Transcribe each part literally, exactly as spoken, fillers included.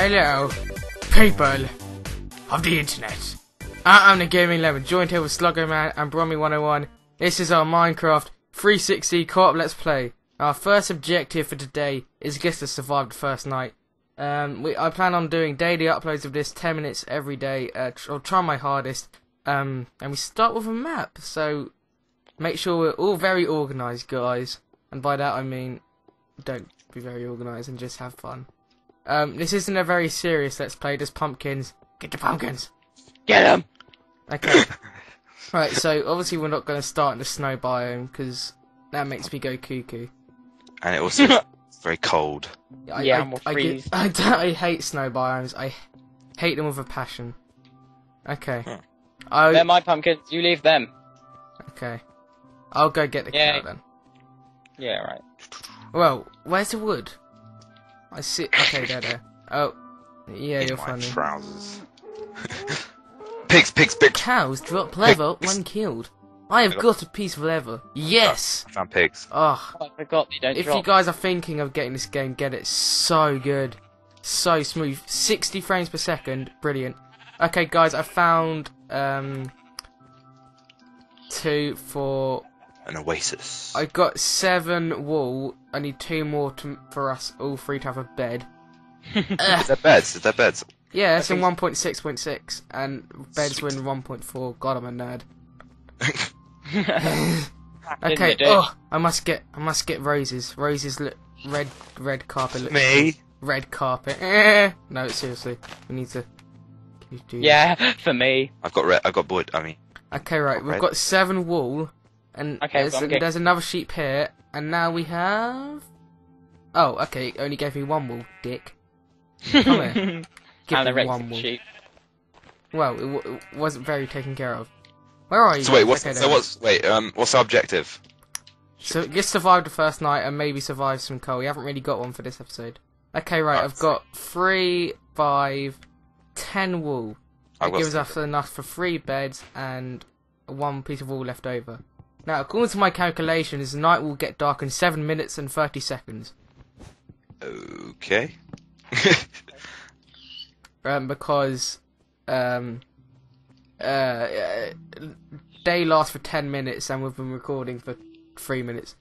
Hello, people of the internet. I am TheGamingLemon, joined here with SluggoMan and Bromi one oh one. This is our Minecraft three sixty co-op Let's Play. Our first objective for today is just to survive the first night. Um, we, I plan on doing daily uploads of this, ten minutes every day. Uh, tr I'll try my hardest. Um, and we start with a map, so make sure we're all very organised, guys. And by that I mean, don't be very organised and just have fun. Um, this isn't a very serious Let's Play, just pumpkins. Get the pumpkins! Get them! Okay. Right, so obviously we're not going to start in the snow biome, because that makes me go cuckoo. And it also it's very cold. I, yeah, I, and we'll I, freeze. I, get, I, I hate snow biomes. I hate them with a passion. Okay. Huh. I, They're my pumpkins, you leave them. Okay. I'll go get the yeah. cow then. Yeah, right. Well, where's the wood? I see. Okay, there, there. Oh, yeah, in you're my funny. Trousers. pigs, pigs, pigs. Cows drop leather pigs. When killed. I have I got, got a piece of leather. Yes. I found pigs. Oh, I forgot they don't If drop. You guys are thinking of getting this game, get it. So good, so smooth. sixty frames per second, brilliant. Okay, guys, I found um two for. An oasis. I got seven wool. I need two more to, for us all three to have a bed. Is there beds? Is there beds? Yeah, that's in one point six point six, and beds were in one point four. God, I'm a nerd. Okay. Oh, I must get. I must get roses. Roses look red. Red carpet. Look, me. Red carpet. No, seriously, we need to. Do yeah, this. For me. I've got red. I've got wood. I mean. Okay, right. Got we've red. got seven wool. And okay, there's, well, there's another sheep here, and now we have. Oh, okay. Only gave me one wool, dick. Come here. Give and me one wool. Sheep. Well, it, w it wasn't very taken care of. Where are you? So guys? wait, what's okay, so what's wait? Um, what's our objective? So just survive the first night and maybe survive some coal. We haven't really got one for this episode. Okay, right. That's I've got three, five, ten wool. That gives us enough for three beds and one piece of wool left over. Now, according to my calculations, the night will get dark in seven minutes and thirty seconds. Okay. um, because um, uh, uh, day lasts for ten minutes and we've been recording for three minutes.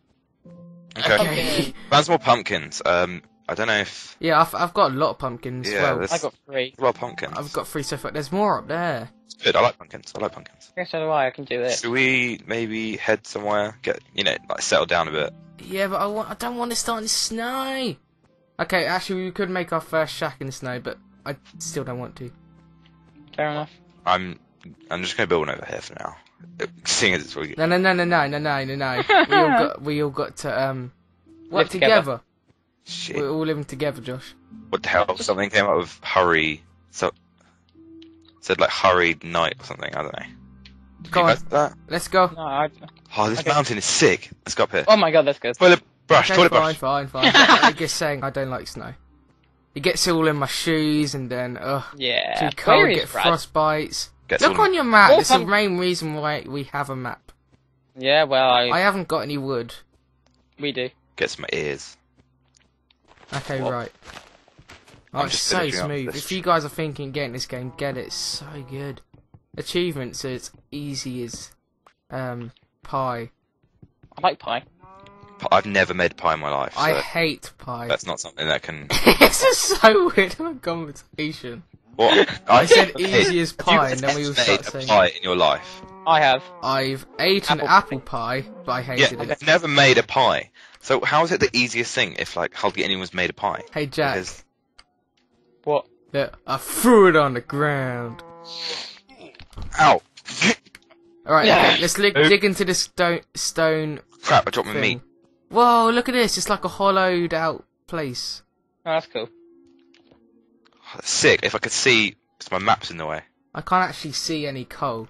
Okay. okay. That's more pumpkins. Um, I don't know if... Yeah, I've, I've got a lot of pumpkins. Yeah, well, I've got three. A lot of pumpkins. I've got three so far. There's more up there. Good, I like pumpkins, I like pumpkins. Yeah, so do I, I can do this. Should we maybe head somewhere, get, you know, like, settle down a bit? Yeah, but I, want, I don't want to start in snow! Okay, actually, we could make our first shack in the snow, but I still don't want to. Fair enough. I'm I'm just going to build one over here for now. Seeing as it's really good. No, no, no, no, no, no, no, no, no. we, all got, we all got to, um, work together. together. Shit. We're all living together, Josh. What the hell? Something came up with hurry, so... Said like hurried night or something. I don't know. Did Go on. That? Let's go. No, I... Oh, this okay. mountain is sick. Let's go up here. Oh my god, let's go. Toilet brush. Okay, toilet fine, brush. Fine, fine, fine. I'm just saying, I don't like snow. It gets all in my shoes, and then ugh. Yeah. Too cold. Get Brad? frostbites. Gets Look on your map. It's the main reason why we have a map. Yeah. Well, I. I haven't got any wood. We do. Gets my ears. Okay. What? Right. Oh, it's so smooth. If you guys are thinking getting this game, get it. It's so good. Achievements are as easy as um, pie. I like pie. I've never made pie in my life. So I hate pie. That's not something that can... This is so weird of a conversation. What? I said easy as pie and then we all start saying... pie in your life? I have. I've ate an apple pie, but I hated it. I've never made a pie. So how is it the easiest thing if, like, hardly anyone's made a pie? Hey, Jack. Because What? Yeah, I threw it on the ground. Ow! Alright, yeah. okay, let's dig into this stone. stone Crap, I dropped my meat. Whoa, look at this. It's like a hollowed out place. Oh, that's cool. Oh, that's sick. If I could see. Because my map's in the way. I can't actually see any coal.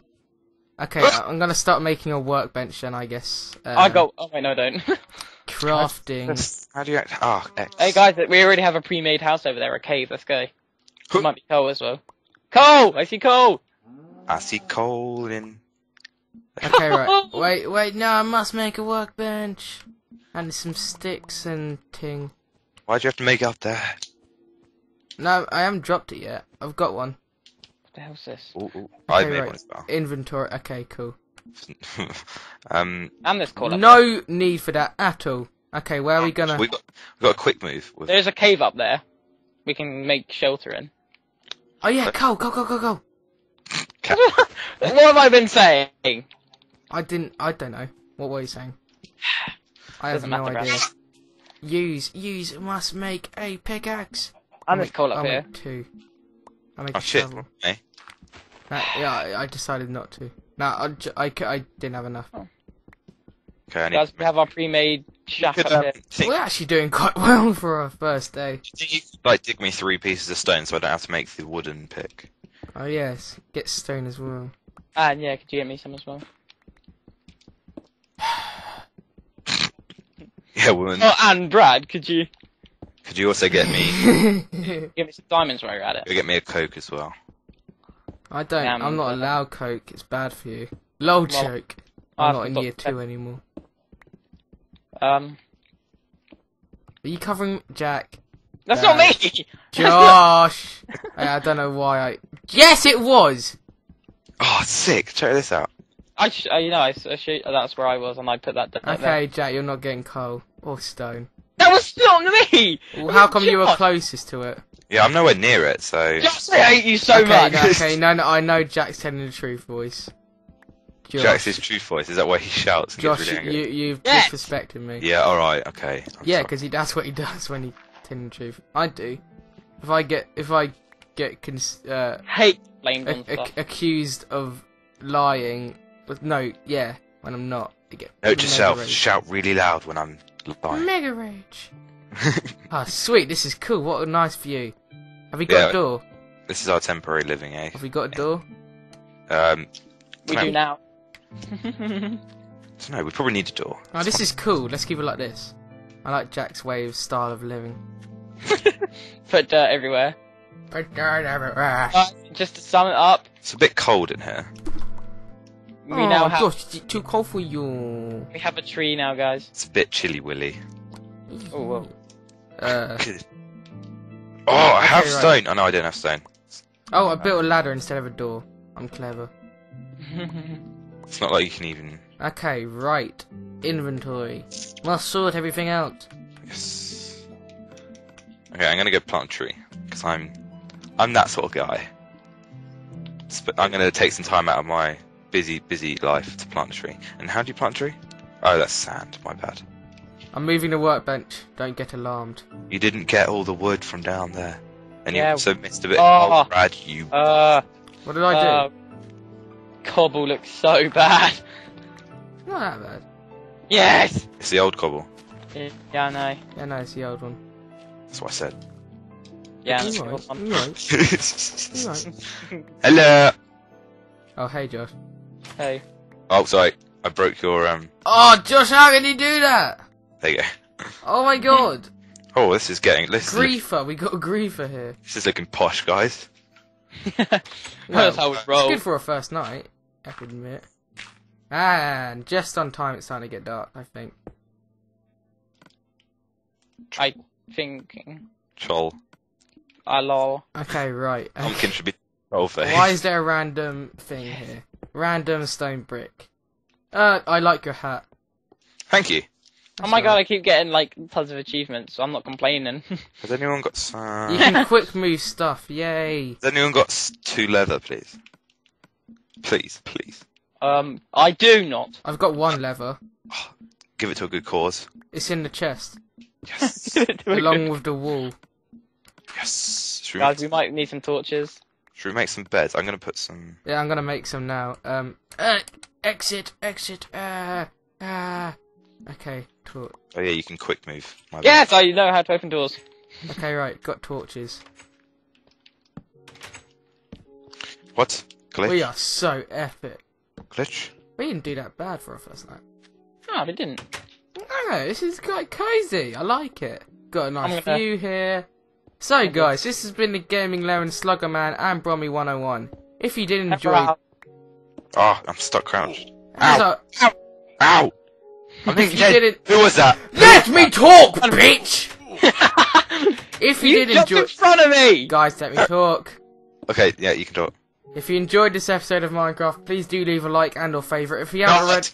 Okay, I'm going to start making a workbench then, I guess. Uh, I got. Oh, wait, no, I don't. Crafting. How do you act? Ah, oh, X. Hey guys, we already have a pre-made house over there, a cave. Let's go. It might be coal as well. Coal! I see coal! I see coal in. Okay, right. Wait, wait, no, I must make a workbench. And some sticks and ting. Why'd you have to make it up there? No, I haven't dropped it yet. I've got one. What the hell's this? Ooh, ooh. I okay, made right. one as well. Inventory. Okay, cool. um, and this call. No up need for that at all. Okay, where are we gonna? We've got, we've got a quick move. With... There's a cave up there. We can make shelter in. Oh yeah, go, go, go, go, go. What have I been saying? I didn't. I don't know. What were you saying? I have no idea. Brother. Use, use, must make a pickaxe. I'm gonna call up here. Two. I make oh, a shit. Eh? Uh, yeah, I, I decided not to. No, I, I, I didn't have enough. Oh. Okay, I need Guys, we have our pre-made shack up here. Think... We're actually doing quite well for our first day. Do you think you could, like, dig me three pieces of stone so I don't have to make the wooden pick? Oh yes, get stone as well. And yeah, could you get me some as well? Yeah, woman. Oh, and Brad, could you? Could you also get me? Give me some diamonds while you're at it. You'll get me a Coke as well. I don't. Um, I'm not allowed Coke. It's bad for you. Lol joke. I'm not in year two anymore. Um. Are you covering Jack? That's Dad, not me. Josh. I, I don't know why I. Yes, it was. Oh, sick! Check this out. I, sh you know, I, I sh that's where I was, and I put that down. Okay, there. Jack, you're not getting coal or stone. That was not me. Well, how come Josh? You were closest to it? Yeah, I'm nowhere near it, so. Josh, I hate you so okay, much. No, okay, no, no, I know Jack's telling the truth voice. Josh. Jack's his truth voice. Is that why he shouts? And Josh, really you, you've yes. disrespected me. Yeah, all right, okay. I'm yeah, because that's what he does when he's telling the truth. I do. If I get, if I get, cons uh, hate blamed on stuff. Accused of lying. But no, yeah, when I'm not. Again. Note yourself, rage. Shout really loud when I'm lying. Mega rage. Ah, oh, sweet, this is cool. What a nice view. Have we got yeah, a door? This is our temporary living, eh? Have we got a door? Um, we do now. I don't know, we probably need a door. Oh, this is cool. Let's keep it like this. I like Jack's wave style of living. Put dirt everywhere. Put dirt everywhere. Uh, just to sum it up. It's a bit cold in here. We oh, now have... gosh, it's too cold for you. We have a tree now, guys. It's a bit chilly, Willy. Oh, whoa. Uh... oh, I have okay, stone. Right. Oh, no, I don't have stone. Oh, I built a ladder instead of a door. I'm clever. It's not like you can even... Okay, right. Inventory. Must sort everything out. Yes. Okay, I'm gonna go plant a tree. Because I'm... I'm that sort of guy. I'm gonna take some time out of my... busy, busy life to plant a tree. And how do you plant a tree? Oh, that's sand. My bad. I'm moving the workbench. Don't get alarmed. You didn't get all the wood from down there. And yeah. You also missed a bit of oh, Brad, you... Uh, what did I uh, do? Cobble looks so bad. Not that bad. Yes! It's the old cobble. Yeah, I know. Yeah, no, it's the old one. That's what I said. Yeah, that's right. The old one. Hello! Oh, hey, Josh. Hey. Oh, sorry. I broke your, um... Oh, Josh, how can you do that? There you go. Oh, my God. Oh, this is getting... This griefer. Is... We got a griefer here. This is looking posh, guys. Well, that's how we roll. It's good for a first night, I have to admit. And just on time, it's starting to get dark, I think. I think... Troll. I lol. Okay, right. Pumpkin should be troll face. Why is there a random thing here? Random stone brick. Uh, I like your hat. Thank you. That's oh my right. God, I keep getting like tons of achievements, so I'm not complaining. Has anyone got some? You can quick move stuff, yay. Has anyone got two leather, please? Please, please. Um, I do not. I've got one leather. Oh, give it to a good cause. It's in the chest. Yes. Along with the wall. Yes. Should Guys, we, we might need some torches. Should we make some beds? I'm gonna put some. Yeah, I'm gonna make some now. Um, uh, exit, exit. Uh, uh. Okay, torch. Oh yeah, you can quick move. My yes, bad. I know how to open doors. Okay, right, got torches. What? Glitch? We are so epic. Glitch? We didn't do that bad for our first night. No, we didn't. No, this is quite cozy. I like it. Got a nice gonna... view here. So guys, this has been the Gaming Lemon, SluggoMan, and Bromi one oh one. If you did enjoy, ah, oh, I'm stuck crouched. Ow! A... Ow! Ow! I think you didn't. Who was that? Let me talk, bitch! If you, you did enjoy, in front of me, guys, let me talk. Okay, yeah, you can talk. If you enjoyed this episode of Minecraft, please do leave a like and or favourite. If you haven't already,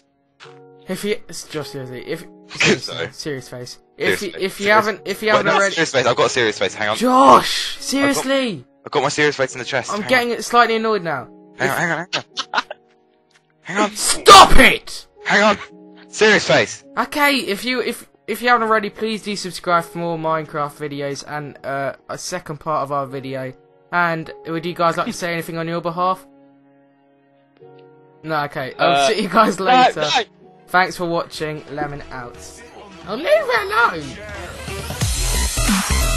if you it's just seriously, if seriously, serious face, if seriously. you if you seriously. haven't if you Wait, haven't no, already, serious face. I've got a serious face. Hang on, Josh, seriously. I've got, I've got my serious face in the chest. I'm hang getting on. slightly annoyed now. Hang if, on, hang on, hang on. Hang on. Stop it! Hang on, serious face. Okay, if you if. If you haven't already, please do subscribe for more Minecraft videos and uh, a second part of our video. And would you guys like to say anything on your behalf? No, okay. I'll uh, see you guys later. No, no. Thanks for watching. Lemon out. I'll leave it alone.